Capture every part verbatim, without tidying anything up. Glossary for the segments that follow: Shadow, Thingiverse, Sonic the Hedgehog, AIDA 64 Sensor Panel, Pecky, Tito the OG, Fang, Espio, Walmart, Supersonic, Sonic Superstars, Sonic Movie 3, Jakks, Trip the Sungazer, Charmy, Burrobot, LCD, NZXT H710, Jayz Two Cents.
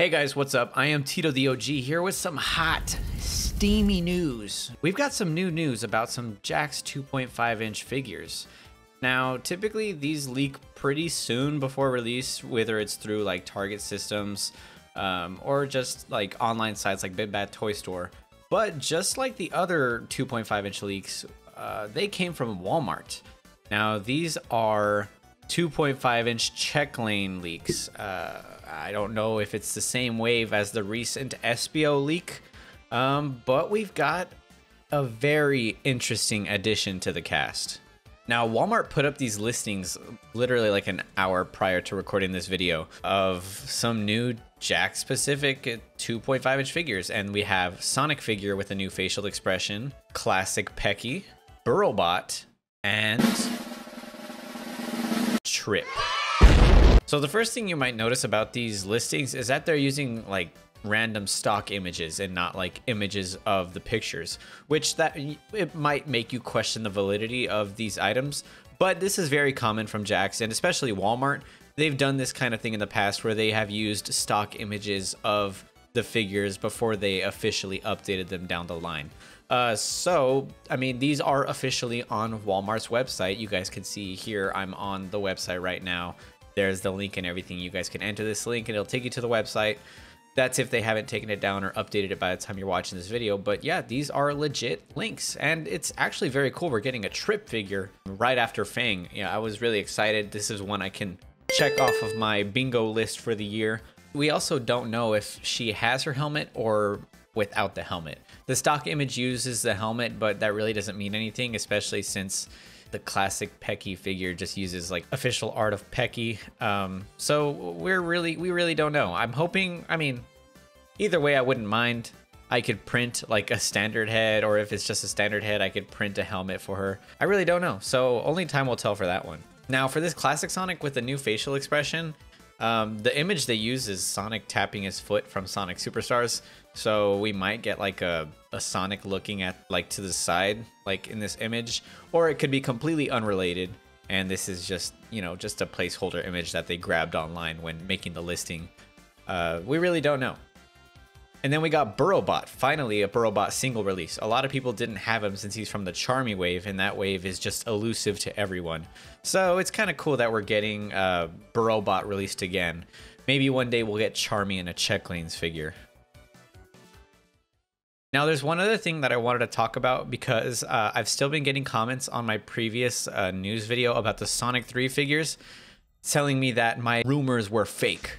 Hey guys, what's up? I am Tito the O G here with some hot, steamy news. We've got some new news about some Jakks two point five inch figures. Now, typically these leak pretty soon before release, whether it's through like Target systems um, or just like online sites like Big Bad Toy Store. But just like the other two point five inch leaks, uh, they came from Walmart. Now these are two point five inch check lane leaks. Uh, I don't know if it's the same wave as the recent Espio leak, um, but we've got a very interesting addition to the cast. Now, Walmart put up these listings literally like an hour prior to recording this video of some new Jakks-specific two point five inch figures, and we have Sonic figure with a new facial expression, classic Pecky, Burrobot, and Trip. So the first thing you might notice about these listings is that they're using like random stock images and not like images of the pictures, which that it might make you question the validity of these items. But this is very common from Jakks, and especially Walmart. They've done this kind of thing in the past where they have used stock images of the figures before they officially updated them down the line. Uh, so, I mean, these are officially on Walmart's website. You guys can see here, I'm on the website right now. There's the link and everything. You guys can enter this link and it'll take you to the website. That's if they haven't taken it down or updated it by the time you're watching this video. But yeah, these are legit links. And it's actually very cool. We're getting a Trip figure right after Fang. Yeah, I was really excited. This is one I can check off of my bingo list for the year. We also don't know if she has her helmet or without the helmet. The stock image uses the helmet, but that really doesn't mean anything, especially since the classic Pecky figure just uses like official art of Pecky. Um, so we're really, we really don't know. I'm hoping, I mean, either way, I wouldn't mind. I could print like a standard head, or if it's just a standard head, I could print a helmet for her. I really don't know. So only time will tell for that one. Now for this classic Sonic with the new facial expression, Um, the image they use is Sonic tapping his foot from Sonic Superstars, so we might get like a, a Sonic looking at like to the side, like in this image, or it could be completely unrelated, and this is just, you know, just a placeholder image that they grabbed online when making the listing. Uh, we really don't know. And then we got Burrobot, finally a Burrobot single release. A lot of people didn't have him since he's from the Charmy wave, and that wave is just elusive to everyone. So it's kind of cool that we're getting uh, Burrobot released again. Maybe one day we'll get Charmy in a Check Lanes figure. Now there's one other thing that I wanted to talk about because uh, I've still been getting comments on my previous uh, news video about the Sonic three figures telling me that my rumors were fake.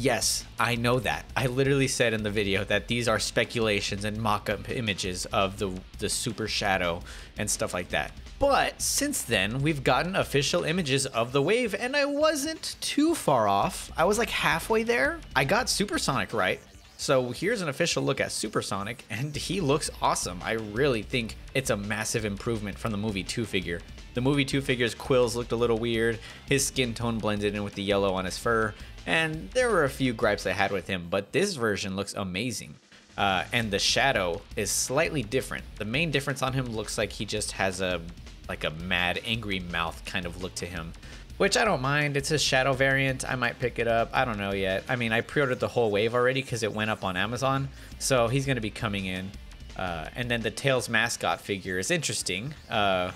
Yes, I know that. I literally said in the video that these are speculations and mock-up images of the, the Super Shadow and stuff like that. But since then, we've gotten official images of the wave, and I wasn't too far off. I was like halfway there. I got Supersonic right. So here's an official look at Supersonic, and he looks awesome. I really think it's a massive improvement from the movie two figure. The movie two figure's quills looked a little weird, his skin tone blended in with the yellow on his fur, and there were a few gripes I had with him, but this version looks amazing. Uh, and the Shadow is slightly different. The main difference on him looks like he just has a like a mad, angry mouth kind of look to him, which I don't mind. It's a Shadow variant. I might pick it up. I don't know yet. I mean, I pre-ordered the whole wave already because it went up on Amazon, so he's going to be coming in. Uh, and then the Tails mascot figure is interesting. Uh,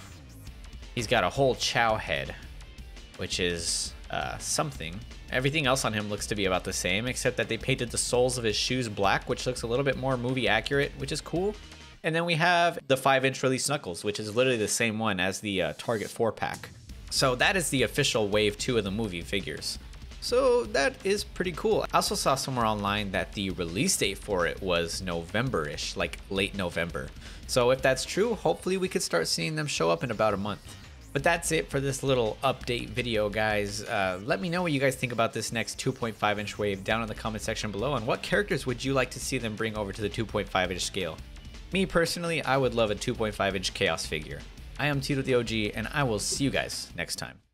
He's got a whole chow head, which is uh, something. Everything else on him looks to be about the same, except that they painted the soles of his shoes black, which looks a little bit more movie accurate, which is cool. And then we have the five inch release Knuckles, which is literally the same one as the uh, Target four pack. So that is the official wave two of the movie figures. So that is pretty cool. I also saw somewhere online that the release date for it was November-ish, like late November. So if that's true, hopefully we could start seeing them show up in about a month. But that's it for this little update video, guys. Uh, let me know what you guys think about this next two point five inch wave down in the comment section below, and what characters would you like to see them bring over to the two point five inch scale? Me personally, I would love a two point five inch Chaos figure. I am Tito the O G, and I will see you guys next time.